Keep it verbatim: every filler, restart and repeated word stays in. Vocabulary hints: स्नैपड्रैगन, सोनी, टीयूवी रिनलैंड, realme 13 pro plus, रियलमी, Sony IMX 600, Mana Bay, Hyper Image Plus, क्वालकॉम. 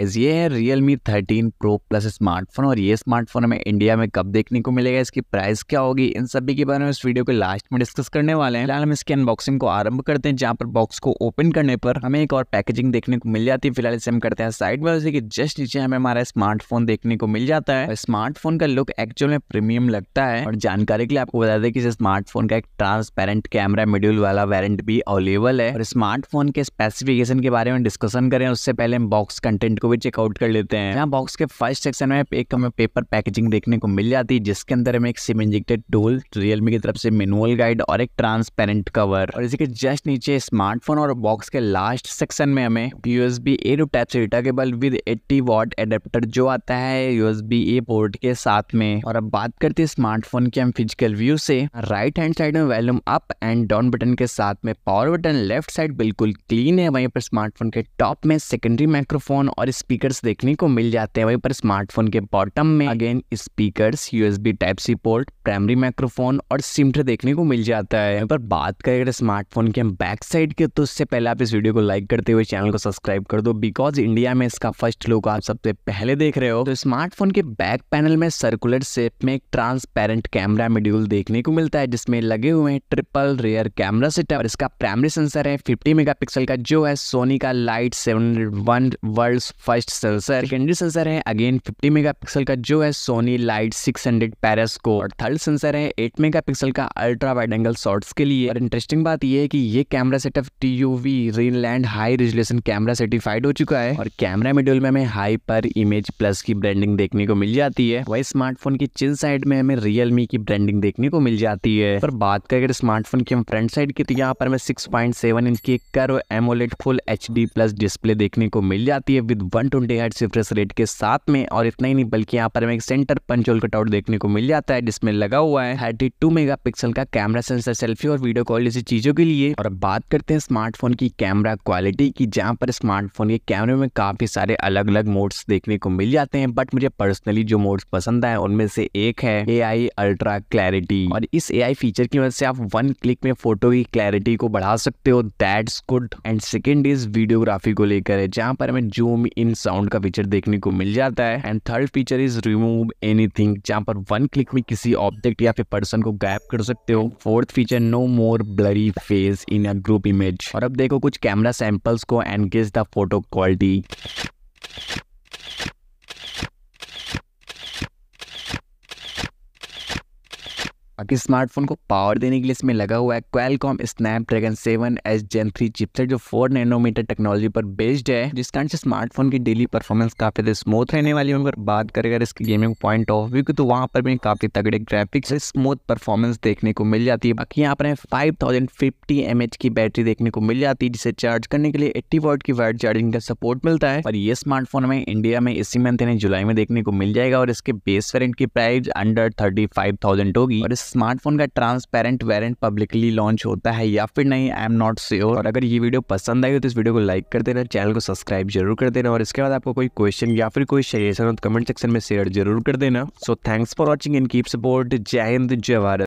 ये है Realme thirteen Pro Plus smartphone, और ये स्मार्टफोन हमें इंडिया में कब देखने को मिलेगा, इसकी प्राइस क्या होगी, इन सभी के बारे में इस वीडियो के लास्ट में डिस्कस करने वाले हैं। फिलहाल हम इसकी अनबॉक्सिंग को आरंभ करते हैं, जहां पर बॉक्स को ओपन करने पर हमें एक और पैकेजिंग देखने को मिल जाती है। फिलहाल इसे हम करते हैं साइड में, जैसे कि जस्ट नीचे हमें हमारा स्मार्टफोन देखने को मिल जाता है। स्मार्टफोन का लुक एक्चुअल में प्रीमियम लगता है, और जानकारी के लिए आपको बता दें कि इस स्मार्टफोन का एक ट्रांसपेरेंट कैमरा मॉड्यूल वाला वेरिएंट भी अवेलेबल है। और स्मार्टफोन के स्पेसिफिकेशन के बारे में डिस्कशन करें उससे पहले हम बॉक्स कंटेंट भी चेकआउट कर लेते हैं। यहाँ बॉक्स के फर्स्ट सेक्शन में एक हमें पेपर पैकेजिंग देखने को मिल जाती है, जिसके अंदर हमें एक सिम इंजेक्टेड टूल, रियलमी की तरफ से मैनुअल गाइड और एक ट्रांसपेरेंट कवर, और इसी के जस्ट नीचे स्मार्टफोन। और बॉक्स के लास्ट सेक्शन में हमें USB A to type C data cable with eighty watt adapter जो आता है यूएसबी ए पोर्ट के साथ में। और अब बात करते हैं स्मार्टफोन के हम फिजिकल व्यू से। राइट हैंड साइड में volume up and down button के साथ में पावर बटन, लेफ्ट साइड बिल्कुल क्लीन है। वहीं पर स्मार्टफोन के टॉप में सेकेंडरी माइक्रोफोन और स्पीकर्स देखने को मिल जाते हैं। वहीं पर स्मार्टफोन के बॉटम में again speakers, USB type C port, primary microphone और सिम ट्रे देखने को मिल जाता है। पर बात करें अगर स्मार्टफोन के बैक साइड के, तो उससे पहले आप इस वीडियो को लाइक करते हुए चैनल को सब्सक्राइब कर दो, बिकॉज इंडिया में इसका फर्स्ट लुक आप सबसे पहले देख रहे हो। तो स्मार्टफोन के बैक पैनल में सर्कुलर शेप में एक ट्रांसपेरेंट कैमरा मॉड्यूल देखने को मिलता है, जिसमें लगे हुए हैं ट्रिपल रेयर कैमरा सेट। और इसका प्राइमरी सेंसर है फिफ्टी मेगा पिक्सल का, जो है सोनी का light seven hundred one world first sensor. Secondary sensor है अगेन फिफ्टी मेगापिक्सल का, जो है सोनी light six hundred periscope. और थर्ड सेंसर है एट मेगापिक्सल का, अल्ट्रा वाइड एंगल शॉट्स के लिए। और इंटरेस्टिंग बात यह है कि ये camera setup टीयूवी रिनलैंड high resolution camera certified हो चुका है, और कैमरा मॉड्यूल में हमें हाइपर इमेज प्लस की ब्रांडिंग देखने को मिल जाती है। वही स्मार्टफोन की चिन साइड में हमें रियलमी की ब्रांडिंग देखने को मिल जाती है। पर बात करें अगर स्मार्टफोन की हम फ्रंट साइड की, तो यहाँ पर हमें सिक्स पॉइंट सेवन इंच की curve AMOLED full H D plus display देखने को मिल जाती है with one twenty hertz refresh rate के साथ में। और इतना ही नहीं बल्कि यहाँ पर हमें एक सेंटर पंच होल कटआउट देखने को मिल जाता है, जिसमें लगा हुआ है थर्टी टू मेगापिक्सल का कैमरा सेंसर सेल्फी और वीडियो कॉल जैसी चीजों के लिए। और बात करते हैं स्मार्टफोन की कैमरा क्वालिटी की, जहाँ पर स्मार्टफोन के कैमरे में काफी सारे अलग अलग मोड्स देखने को मिल जाते हैं, बट मुझे पर्सनली जो मोड्स पसंद आए उनमें से एक है ए आई अल्ट्रा क्लैरिटी। और इस ए आई फीचर की वजह से आप वन क्लिक में फोटो की क्लैरिटी को बढ़ा सकते हो, that's good. And second is videography को लेकर है, जहाँ पर हमें जूम इन साउंड का फीचर देखने को मिल जाता है। And third feature is remove anything, जहां पर वन क्लिक में किसी ऑब्जेक्ट या फिर पर्सन को गायब कर सकते हो। Fourth feature no more blurry face in a group image. और अब देखो कुछ कैमरा सैंपल्स को and guess the photo quality. बाकी स्मार्टफोन को पावर देने के लिए इसमें लगा हुआ है क्वालकॉम स्नैपड्रैगन seven H gen three chipset, जो फोर नैनोमीटर टेक्नोलॉजी पर बेस्ड है, जिस कारण से स्मार्टफोन की डेली परफॉर्मेंस काफी स्मूथ रहने वाली है। अगर बात करें अगर इसके गेमिंग पॉइंट ऑफ व्यू की, तो वहाँ पर भी काफी तगड़े ग्राफिक्स स्मूथ परफॉर्मेंस देखने को मिल जाती है। बाकी यहाँ पर five thousand fifty M H की बैटरी देखने को मिल जाती है, जिसे चार्ज करने के लिए एट्टी वॉट की वायर चार्जिंग का सपोर्ट मिलता है। और ये स्मार्टफोन हमें इंडिया में इसी मंथ यानी जुलाई में देखने को मिल जाएगा, और इसके बेस वेरियंट की price under thirty five thousand होगी। और स्मार्टफोन का ट्रांसपेरेंट वेरिएंट पब्लिकली लॉन्च होता है या फिर नहीं, आई एम नॉट श्योर। और अगर ये वीडियो पसंद आई हो तो इस वीडियो को लाइक कर देना, चैनल को सब्सक्राइब जरूर कर देना, और इसके बाद आपको कोई क्वेश्चन या फिर कोई सजेशन हो तो कमेंट सेक्शन में शेयर जरूर कर देना। So thanks for watching and keep support. जय हिंद, जय भारत।